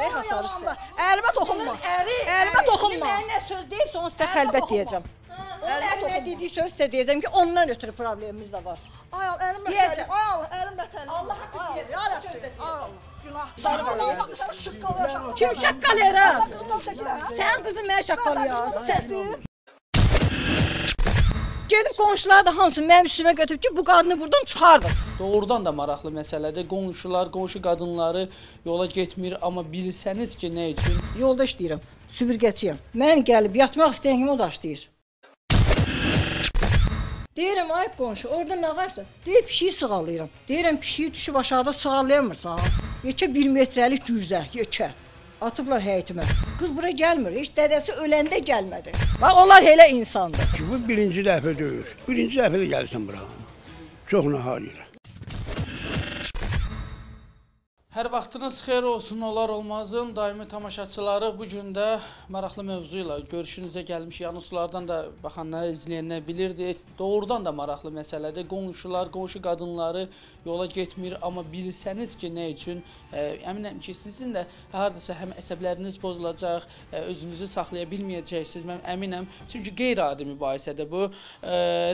verək hasar üçün. Əlimə toxunma. Əlimə toxunma. Mənim nə söz deyilsə onu sizə xəlbət deyəcəm. Onun əlimə dediyi söz sizə deyəcəm ki, ondan ötürü problemimiz də var. Ay al, əlimlə təlim. Ay al, əlimlə təlim. Allaha deyəcəm. Ya Rəbbi, al. Günah. Şaqqal. Kim şaqqal edir? Sən qızın mənə şaqqal edir. Gedib qonşuları da hamısı mənim üstümə götürüb ki, bu qadını buradan çıxardım. Doğrudan da maraqlı məsələdir. Qonşular, qonşu qadınları yola getmir, amma bilsəniz ki, nə üçün? Yolda işləyirəm, süpürgəçiyəm. Mən gəlib yatmaq istəyən kimi o da işləyir. Deyirəm, ay qonşu, orada nə varsa? Deyir, pişiyi sığalayıram. Deyirəm, pişiyi düşüb aşağıda sığalayamırsan. Yekə 1 metrəlik gürzə, yekə. Atıblar həyətimə. Qız bura gəlmir, heç dədəsi öləndə gəlmədi. Bax, onlar elə insandır. Bu birinci dəfə deyil. Birinci dəfə də gəlirsən bura. Çox nahal ilə. Hər vaxtınız xeyir olsun, olar olmazın. Daimi tamaşaçıları bu gün də maraqlı mövzu ilə görüşünüzə gəlmiş. Yəni, sulardan da baxanları izləyənlər bilirdi. Doğrudan da maraqlı məsələdir. Qonşular, qonşu qadınları yola getmir. Amma bilsəniz ki, nə üçün? Əminəm ki, sizin də haradasa həm əsəbləriniz pozulacaq, özünüzü saxlaya bilməyəcəksiniz. Mən əminəm. Çünki qeyri-adi mübahisədir bu.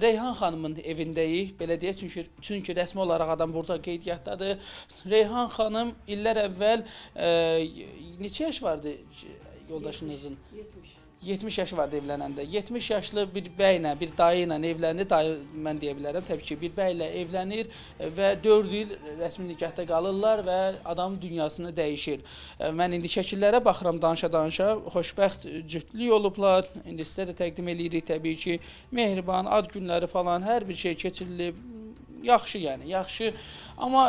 Reyhan xanımın evindəyik. Belə deyək, çünki rəsmi olaraq adam burada qeydiyyatdadır. Reyhan xanım İllər əvvəl neçə yaş vardı yoldaşınızın? 70 yaşı vardı evlənəndə. 70 yaşlı bir bəylə, bir dayı ilə evlənir. Dayı mən deyə bilərəm, təbii ki, bir bəylə evlənir və 4 il rəsmi nikahda qalırlar və adamın dünyasını dəyişir. Mən indi şəkillərə baxıram danışa-danışa. Xoşbəxt cütlük olublar. İndi sizə də təqdim edirik təbii ki. Mehriban, ad günləri falan hər bir şey keçirilib. Yaxşı yəni, yaxşı. Amma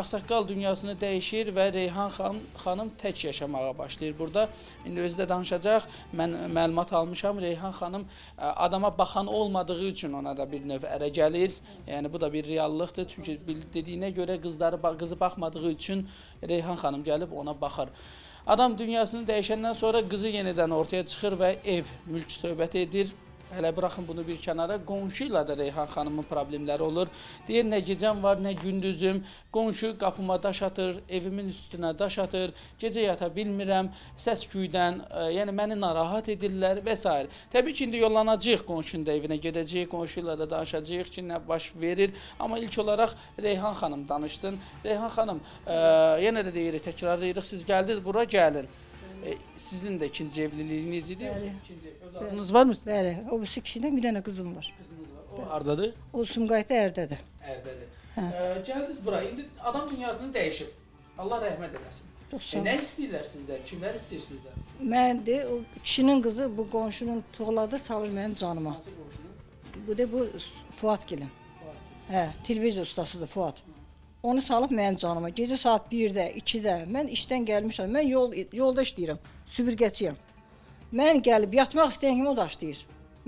Ağsaqqal dünyasını dəyişir və Reyhan xanım tək yaşamağa başlayır burada. İndi özü də danışacaq, mən məlumat almışam. Reyhan xanım adama baxan olmadığı üçün ona da bir növ ərə gəlir. Yəni, bu da bir reallıqdır. Çünki dediyinə görə qızı baxmadığı üçün Reyhan xanım gəlib ona baxır. Adam dünyasını dəyişəndən sonra qızı yenidən ortaya çıxır və ev, mülk söhbət edir. Hələ bıraxın bunu bir kənara, qonşu ilə də Reyhan xanımın problemləri olur. Deyir, nə gecəm var, nə gündüzüm, qonşu qapıma daş atır, evimin üstünə daş atır, gecə yata bilmirəm, səs-küydən, yəni məni narahat edirlər və s. Təbii ki, indi yollanacaq qonşunun da evinə gedəcək, qonşu ilə də danışacaq ki, nə baş verir. Amma ilk olaraq Reyhan xanım danışsın. Reyhan xanım, yenə də deyirik, təkrarlayırıq, siz gəldiniz, bura gəlin. Sizin də ikinci evliliyiniz idi? Bəli. Adınız var mı sizin? Bəli. O birisi kişidən bir dənə qızım var. Qızınız var. O haradadır? O Sumqayıtda Ərdədir. Ərdədir. Gəldiniz buraya. İndi adam dünyasını dəyişib. Allah rəhmət eləsin. Nə istəyirlər sizdən? Kimlər istəyir sizdən? Məndir. O kişinin qızı bu qonşunun tuğladı, salır mənim canıma. Hansı qonşunun? Bu da bu Fuad Gilin. Fuad Gilin. Hə, televiziya ustasıdır Fuad. Onu salıb mənim canıma. Gecə saat 1-də, 2-də mən işdən gəlmişəm. Mən yolda işləyirəm, süpürgəçiyəm. Mən gəlib yatmaq istəyən kimi o da işləyir.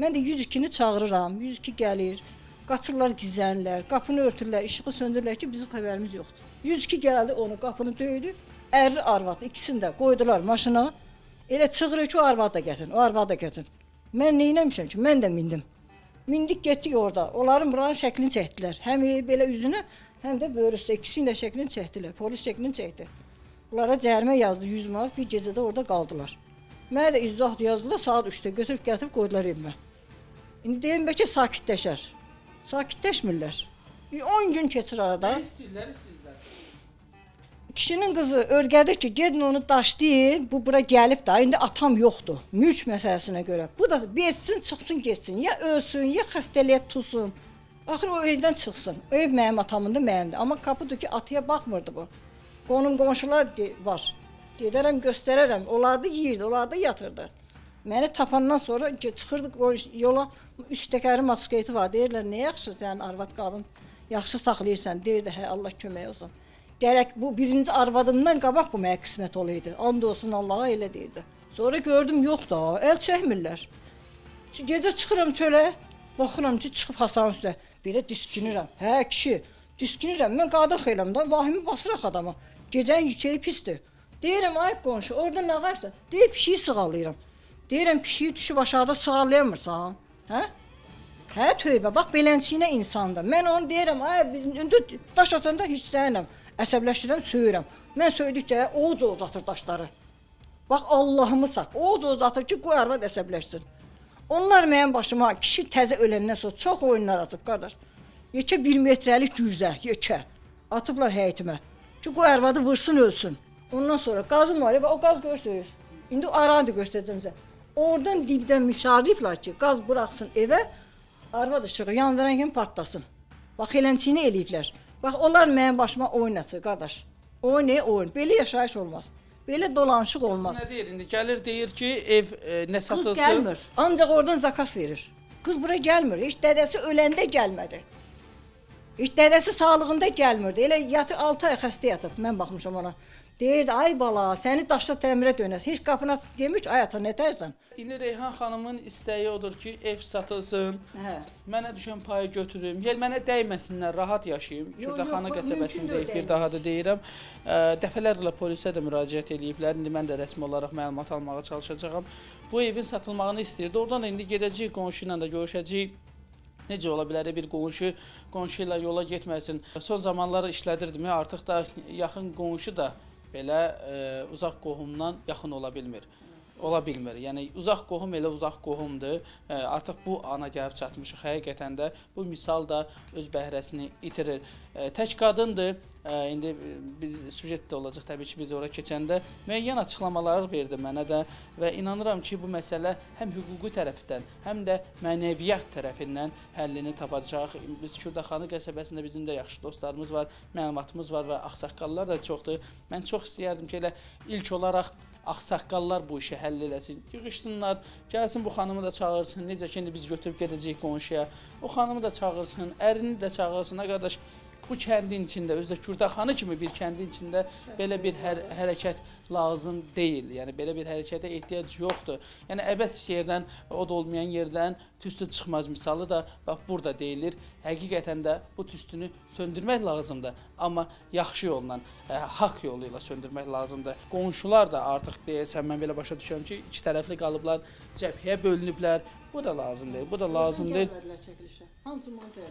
Mən də 102-ni çağırıram, 102 gəlir. Qaçırlar, gizlənirlər, qapını örtürlər, işığı söndürürlər ki, bizim xəbərimiz yoxdur. 102 gəldi, onu qapını döydü, ərli arvadı, ikisini də qoydular maşına. Elə çığırır ki, o arvadı da gətirin, o arvadı da gətirin. Mən neynəmişəm ki, mən də mindim. Mindik, getdik orada. Onların buranın şəklini çəkdilər. Həm belə üzünə, həm də böyrüsdə ikisinin də şəklini çəkdilər, polis şəklini çəkdi. Bunlara cərimə yazdı, 100 manat bir gecədə orada qaldılar. Mənə də izdahdı yazdılar, saat 3-də götürüb gətirib qoydular evimə. İndi deyim ki, sakitləşər. Sakitləşmirlər. 10 gün keçir arada. Nə istəyirlər sizlər? Kişinin qızı örgədir ki, gedin onu daşlayın, bu bura gəlib də, indi atam yoxdur, mülk məsələsinə görə. Bu da bezsin, çıxsın, geçsin, ya ölsün, ya xəstəliyyət tutsun. Axır o evdən çıxsın. O ev mənim atamındır, mənimdir. Amma qapıdır ki, atıya baxmırdı bu. Qonşular var. Gedərəm, göstərərəm. Onlar da yiyirdi, onlar da yatırdı. Məni tapandan sonra çıxırdı yola, 3 təkəri motosiketi var. Deyirlər, nə yaxşı sənin arvad qalın, yaxşı saxlayırsan. Deyirdi, hə, Allah kömək olsun. Gərək bu birinci arvadımdan qabaq bu mənə qismət olaydı. And olsun Allaha, elə deyirdi. Sonra gördüm, yox da, əl çəkmirlər. Gecə çıxıram çölə, baxıram ki, çıxıb Hasanın üstə. Belə diskinirəm. Hə, kişi, diskinirəm. Mən qadın xeyləm də, vahimi basıraq adama. Gecənin yükəyi pisdir. Deyirəm, ay qonşu, orada nə varsa? Deyir, pişiyi sığalayıram. Deyirəm, pişiyi düşüb aşağıda sığalayamırsan. Hə? Hə, tövbə, bax, belənçiyinə insandır. Mən onu deyirəm, ay, daş atanda hissələnəm. əsəbləşirəm, söyürəm. Mən söydükcə oğuz atır daşları. Bax, Allahımı saq, oğuz atır ki, qoy arvad əsəbləşsin. Onlar mənim başıma, kişi təzə öləndən sonra çox oyunlar açıb, qardaş. Yekə bir metrəlik gürzə, yekə. Atıblar həyitimə ki, qoy arvadı vırsın, ölsün. Ondan sonra qazım var və o qaz görsünüz. İndi aranı da göstərəcəm sizə. Oradan dibdən müşariflər ki, qaz bıraxsın evə, arvad ışığı yandıran kimi partlasın. Bax, elənçini eləyiblər. Bax, onlar mənim başıma oyun açır, qardaş. Oyun, oyun. Belə yaşayış olmaz. Belə dolanışıq olmaz. Qız nə deyir indi? Gəlir, deyir ki, ev nə satılsın? Qız gəlmir. Ancaq oradan zakas verir. Qız bura gəlmir. Heç dədəsi öləndə gəlmədi. Heç dədəsi sağlığında gəlmirdi. Elə yatır, 6 ay xəstə yatıb. Mən baxmışam ona. Deyirdi, ay bala, səni daşla təmirə dönəsin. Heç qapına demir ki, ay ata, nə tərsən? İndi Reyhan xanımın istəyi odur ki, ev satılsın, mənə düşən payı götürüm, mənə dəyməsinlər, rahat yaşayım. Kürdaxana qəsəbəsindəyik, bir daha da deyirəm. Dəfələrlə polisə də müraciət ediblər, indi mən də rəsmi olaraq məlumat almağa çalışacağam. Bu evin satılmağını istəyirdi, oradan indi gedəcəyik, qonşu ilə də görüşəcəyik. Necə ola bilər, bir qonşu ilə yola getməsin. Son zamanları işlədirdimi, artıq da yaxın qonşu da belə uzaq qohumdan yaxın ola bilmir. Ola bilmir. Yəni, uzaq qohum elə uzaq qohumdur. Artıq bu ana gəlib çatmışıq. Həqiqətən də bu misal da öz bəhrəsini itirir. Tək qadındır. İndi bir süjet də olacaq təbii ki, biz ora keçəndə müəyyən açıqlamaları verdi mənə də və inanıram ki, bu məsələ həm hüquqi tərəfindən, həm də mənəviyyat tərəfindən həllini tapacaq. Biz Kürdaxanı qəsəbəsində bizim də yaxşı dostlarımız var, məlumatımız var və ağsaqqallar da çoxdur. Mən çox istəyərdim ki, elə ilk olaraq ağsaqqallar bu işi həll eləsin, yığışsınlar, gəlsin bu xanımı da çağırsın, necə ki, indi biz götürüb gedəcəyik qonşuya, o xanımı da çağırsın, ərini də çağırsın, ha qardaş. Bu kəndin içində, özdə Kürdaxanı kimi bir kəndin içində belə bir hərəkət lazım deyil. Yəni, belə bir hərəkətə ehtiyac yoxdur. Yəni, əbəs yerdən, od olmayan yerdən tüstü çıxmaz misalı da burada deyilir. Həqiqətən də bu tüstünü söndürmək lazımdır. Amma yaxşı yolla, haqq yolu ilə söndürmək lazımdır. Qonşular da artıq deyəsən, mən belə başa düşürəm ki, iki tərəfli qalıblar, cəbhəyə bölünüblər. Bu da lazım deyil, bu da lazım deyil.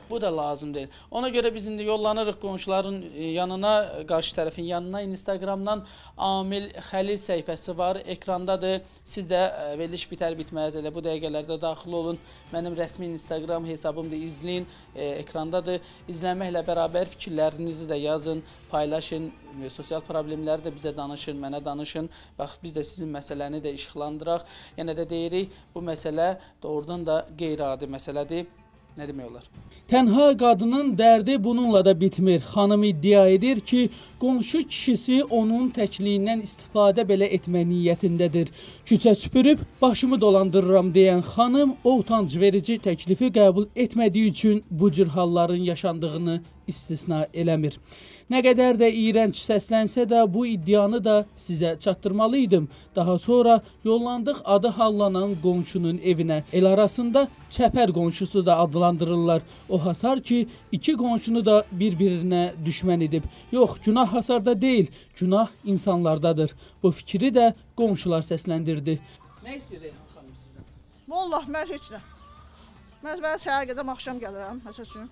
Bu da lazım deyil. Ona görə biz indi yollanırıq qonşuların yanına, qarşı tərəfin yanına. Instagramdan Amil Xəlil səhifəsi var, ekrandadır. Siz də veriliş bitər bitməz, elə bu dəqiqələrdə daxil olun. Mənim rəsmi Instagram hesabımda izləyin, ekrandadır. İzlənməklə bərabər fikirlərinizi də yazın, paylaşın, sosial problemləri də bizə danışın, mənə danışın. Bax, biz də sizin məsələni də işıqlandıraq. Yəni də deyirik, bu məsələ doğrudan da qeyri-adi məsələdir. Nə demək olar? Tənha qadının dərdi bununla da bitmir. Xanım iddia edir ki, qonşu kişisi onun təkliyindən istifadə belə etmə niyyətindədir. Küçə süpürüb başımı dolandırıram deyən xanım o utanc verici təklifi qəbul etmədiyi üçün bu cür halların yaşandığını istisna eləmir. Nə qədər də iyrənc səslənsə də bu iddianı da sizə çatdırmalıydım. Daha sonra yollandıq adı hallanan qonşunun evinə. El arasında çəpər qonşusu da adlandırırlar. O hasar ki, iki qonşunu da bir-birinə düşmən edib. Yox, günah hasarda deyil, günah insanlardadır. Bu fikri də qonşular səsləndirdi. Nə istəyir Reyhan xanım sizdən? Vallahi, mən heç nə. Mən səhər gedəm, axşam gəlirəm, həsə üçün.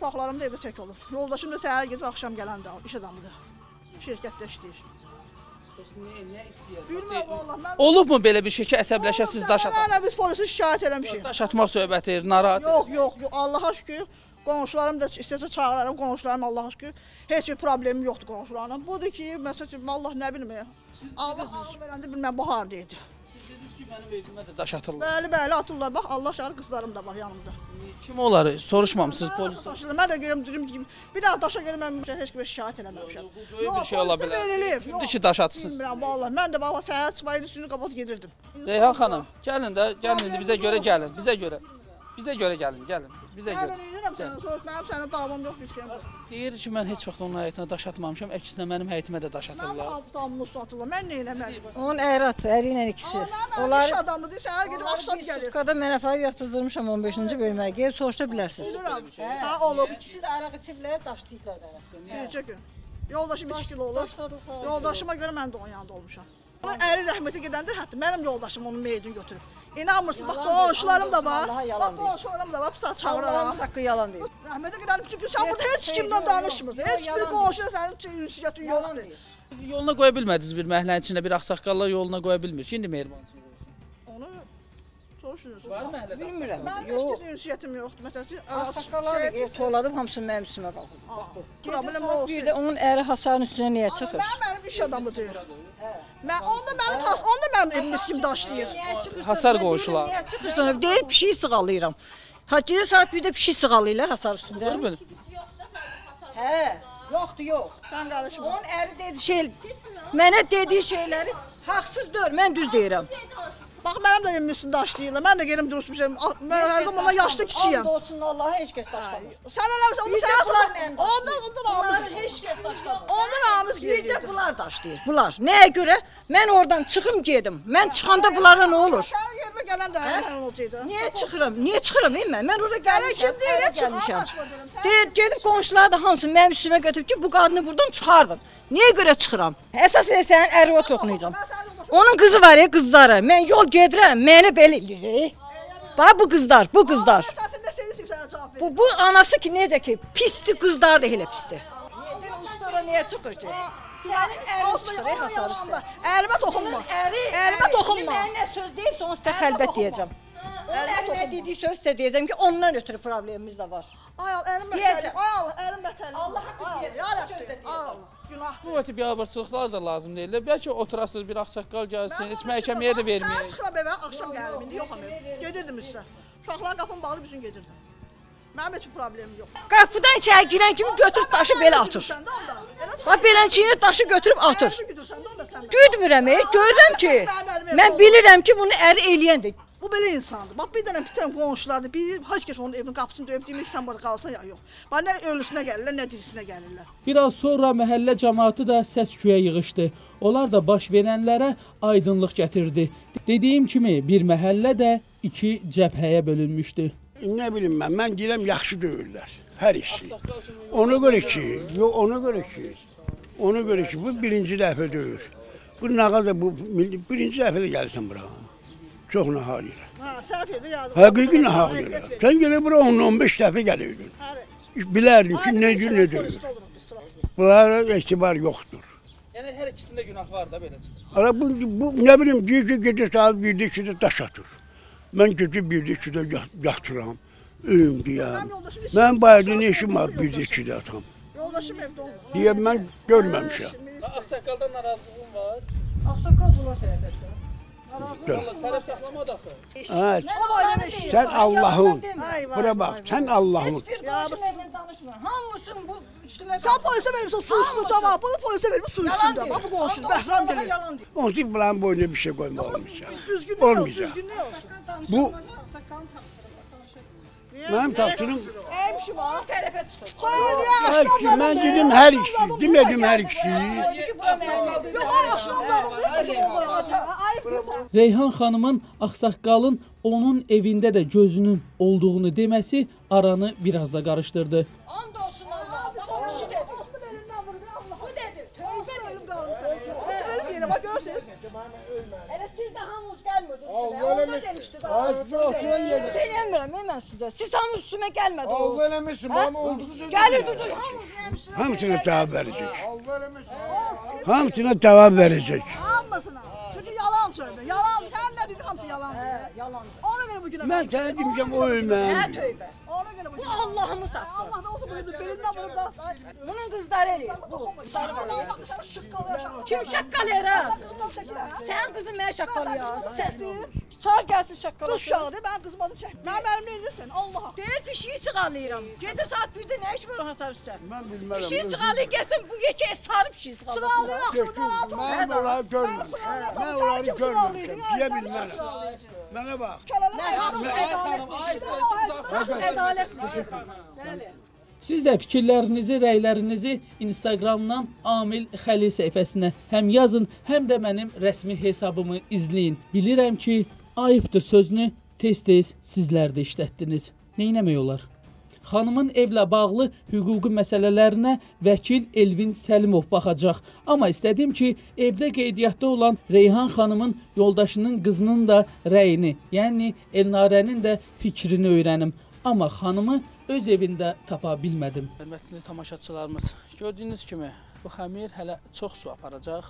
Uşaqlarım da evdə tək olur. Yoldaşım da səhər gecə axşam gələn iş adamıdır. Şirkətdə işləyir. Nə istəyir? Olubmu belə bir şey ki, əsəbləşəsiz daş atasınız? Mənə biz polisi şikayət eləmişik. Daş atmaq söhbəti, narahat. Yox, yox, Allaha şükür. Qonşularım da istəyəcə çağırarım, qonşularım Allaha şükür. Heç bir problemim yoxdur qonşularım. Budur ki, məsələn, Allah nə bilmir. Allah alıb verəndə bilməm, bu hardaydı. Siz dediniz ki, mənim evimə də daş atırlar. Bəli, bəli, atırlar. Bax, Allah şahid qızlarım da var yanımda. Kim olar? Soruşmamışsınız polisi. Mən də görəm, dedim ki, bir daha daşa gəlməmişəm, heç kimi şikayət eləməmişəm. Yox, bir şey ola bilər. Kimdir ki, daş atsınız? Bilmirəm, vallahi. Mən də vallahi səhər çıxmaydı, üstünü qapat gedirdim. Reyhan xanım, gəlin də, gəlin indi bizə görə gəlin, bizə görə. Bizə görə gəlin, gəlin. Mən də deyirəm sənə, soruşməyəm, sənə davam yox, bir şeyim var. Deyir ki, mən heç vaxt onun həyətinə daş atmamışam, əksinə mənim həyətimə də daş atırlar. Mən də damımız atırlar, mən nə eləməliyim? Onun əyri atır, əyri ilə ikisi. Onlar iş adamıdır, səhər gedib, axşam gəlir. Suqada mən əfəri yatızdırmışam 15-ci bölməyə, geri soruşa bilərsiniz. Bilirəm, ha olub. İkisi də araq içiblər, daşlayıblar mənə. Bircə gün. Yoldaşım 2 kilo olub, yoldaşıma görə mən də onun yanında olmuşam. Onun əyri rəhməti gedəndir, hətta mənim yoldaşım onun meydini götürüb. İnanmırsın. Yalan bak komşularım da var. Bak komşularım da var. Pısa çağırırlar. Allah'ın hakkı yalan değil. Rahmete gidelim. Çünkü sen burada hiç kimle danışmırsın. Hiçbir komşuna senin ünsiyyətin yoxdur. Yoluna qoya bilmədiniz bir məhəllənin içində bir ağsaqqallar yoluna qoya bilmir. Şimdi mehribansız olsun. Onu soruşursunuz. Var məhəllədə? Bilmirəm. Mənim heç bir ünsiyyətim yoxdur. Məsələn, ağsaqqallar evtoladım hamısı mənim üstümə qalxır. Bax bu. Problem o bir də onun əri hasarın üstünə niyə çıxır? Mənim iş adamıdır. Mən onda mənim has, onda mənim evimiz kimi daşlayır. Hasar qoşular. Niyə çıxırsan? Deyir pişiyi sığalayıram. Ha gecə saat 1-də pişiyi sığalayırlar hasar üstündə. Hə. Yoxdur, yox. Sən qarışma. Onun əri dedi mənə dediyi şeyləri haqsız deyil, mən düz deyirəm. Bax, mənim də evim üstündə daşlayırlar. Mən də gedim durub düşmüşəm. Mən hər zaman ona yaşlı kiçiyəm. Allah olsun, Allah'a heç kəs daşlamır. Sən eləmisən, onu sən asın. Ondan hamısı heç kəs daşlamır. Ondan hamısı deyəcək bunlar daşlayır. Bunlar nəyə görə? Mən oradan çıxım gedim. Mən çıxanda bunlara nə olur? Sənin yerimə gələn də həmin olacaqdı. Niyə çıxıram? Niyə çıxıram mən? Mən ora gəlmişəm. Deyir, gedib qonşular da hamısı mənim üstümə götürüb ki, bu qadını burdan çıxardım. Niyə görə çıxıram? Əsasən sənin ərinə toxunacağam. Onun kızı var ya, kızları. Mən yol gedirəm, mənə belə eləyir. Bax bu kızlar, bu kızlar. Bu anası ki necə ki, pisli kızlar da elə pisli. Sonra niyə çıxır ki? Sənin ərin çıxır, hasar üstü. Ərimə toxunma. Ərimə toxunma. Mənimlə söz deyilsə, onu sizə xəlbət deyəcəm. Ərimə dediyi söz sizə deyəcəm ki, ondan ötürü problemimiz də var. Ay al, ərim mətəlim. Allah haqqı deyəcəm. Bu ötü biabırçılıqlar da lazım deyirlər. Bəlkə oturasınız, bir axsaqqal gəlsin, heç məhkəməyə də verməyək. Sən çıxıram evə, axşam gəlim indi, yox amir. Gedirdim üstə. Uşaqlar qapını bağlı bizim gedirdim. Mənim heç bir problemim yox. Qapıdan içəyə girən kimi götürüb daşı belə atır. Beləcəyinə daşı götürüb atır. Güdmürəm, görürəm ki, mən bilirəm ki, bunu əri eləyəndir. Bu belə insandır. Bax, bir dənə bütün qonşulardır. Bir haç keç onun evinin qapısını döyüb, deyim ki, sən burada qalsan ya, yox. Bax, nə ölüsünə gəlirlər, nə dirisinə gəlirlər. Bir az sonra məhəllə cəmaatı da səs-küyə yığışdı. Onlar da baş verənlərə aydınlıq gətirdi. Dediyim kimi, bir məhəllə də iki cəbhəyə bölünmüşdü. Nə bilim mən deyirəm, yaxşı döyürlər. Hər işi. Ona görə ki, bu birinci dəfə döyür. Bu nağada, bu birinci dəfə də gəlirsən bura. Çox nahal ilə. Səhv edir, yazıq. Həqiqi nahal ilə. Sən gəlir bura 10-15 dəfə gəlirdin. Bilərdin ki, nə gün, nə döyür. Bunlara etibar yoxdur. Yəni, hər ikisində günah var da, belə çıxır. Bu, nə bilim, deyir ki, gecə saat 1-2-də daş atır. Mən gecə 1-2-də yatıram, öyüm deyəm. Mən bayırda nə işim var 1-2-də atam. Deyəm, mən görməmişəm. Ağsaqqaldan narazılığım var. Ağsaqqal bunlar tərəfdir. Sən Allahın, bura bax, sən Allahın. Heç bir danışmaya danışma, hamısın bu üstümə qalır. Sən polisa verirsən, su üstünü cavab, bunu polisa verir, su üstündə, bax bu qonşun, bəhram gelir. Onun için bunların boyuna bir şey qoyma olmayacaq. Olmayacaq. Bu, mənim taksırım, mən dedim hər ikisi, demədim hər ikisi. Reyhan xanımın ağsaqqalın onun evində də gözünün olduğunu deməsi aranı biraz da qarışdırdı. Siz hamı üstüme gelmedi. Allah eləmişsin, bana olduğu sözü. Gəlirdiniz, hamısına cavab verecek. Hamısına cavab verecek. Hamısına. Çünkü yalan söylüyor. Yalan, sen ne dedin, hamısı yalan diyor. Ona göre bugüne... Ben sana demeyeceğim, o ölməyəm. Hə, tövbə. Ona göre bugüne... Bu Allah'ımı satsın. Allah da olsun, belindən vurup da satsın. Bunun qızları eləyir. Kim şaqqal eləyir? Sen kızın mənə şaqqal eləyir. Çağır gəlsin şaqqalasın. Qız uşağıdır, mən qızım onu çəkdim. Mənim əlimlə edirsən, Allaha. Deyir, pişiyi sığalayıram. Gecə saat 1-də nə iş var o hasar üstə? Mən bilmərəm. Pişiyi sığalayı gəlsin, bu yekə sarı pişiyi sığalasın. Sığalayıraq, şuradan altı olur. Mən onları görmürəm. Mən onları görmürəm, deyə bilmərəm. Mənə bax. Siz də fikirlərinizi, rəylərinizi Instagramdan Amil Xəlil səhifəsinə həm yazın, həm də mənim rəsmi hesabımı izləyin. Bilirəm ki, ayıbdır sözünü tez-tez sizlər də işlətdiniz. Neynəmək olar? xanımın evlə bağlı hüquqi məsələlərinə vəkil Elvin Səlimov baxacaq. Amma istədim ki, evdə qeydiyyatda olan Reyhan xanımın yoldaşının qızının da rəyini, yəni Elnarənin də fikrini öyrənim. Amma xanımı öz evində tapa bilmədim. Hörmətli tamaşaçılarımız, gördüyünüz kimi bu xəmir hələ çox su aparacaq.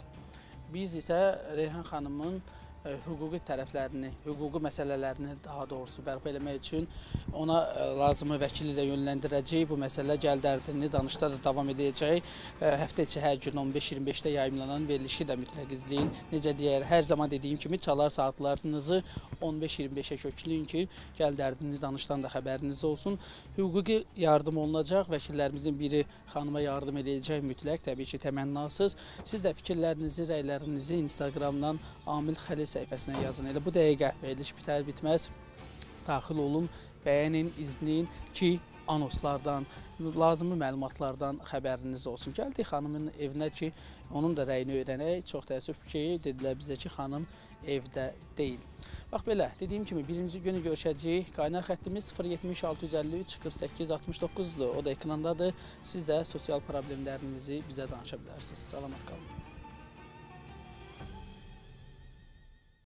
Biz isə Reyhan xanımın hüquqi tərəflərini, hüquqi məsələlərini daha doğrusu bərpa eləmək üçün ona lazımı vəkili də yönləndirəcək. Bu məsələ gəldərdini danışda da davam edəcək. Həftə içi hər gün 15-25-də yayımlanan verilişi də mütləq izləyin. Necə deyər, hər zaman dediyim kimi çalar saatlarınızı 15-25-ə kökləyin ki, gəldərdini danışdan da xəbəriniz olsun. Hüquqi yardım olunacaq. Vəkillərimizin biri xanıma yardım edəcək mütləq, təbii ki, təmənnasız. Siz də fikirlərinizi, rəylərinizi Instagramdan Amil Xəlil səhifəsinə yazın. Elə bu dəqiqə veriliş bitər bitməz daxil olun, bəyənin, izləyin ki, anoslardan, lazımı məlumatlardan xəbəriniz olsun. Gəldik xanımın evinə ki, onun da rəyini öyrənək. Çox təəssüf ki, dedilər bizə ki, xanım evdə deyil. Bax belə, dediyim kimi birinci günü görüşəcəyik. Qaynar xəttimiz 070-653-48-69-dur. O da ekrandadır. Siz də sosial problemlərinizi bizə danışa bilərsiniz. Salamat qalın.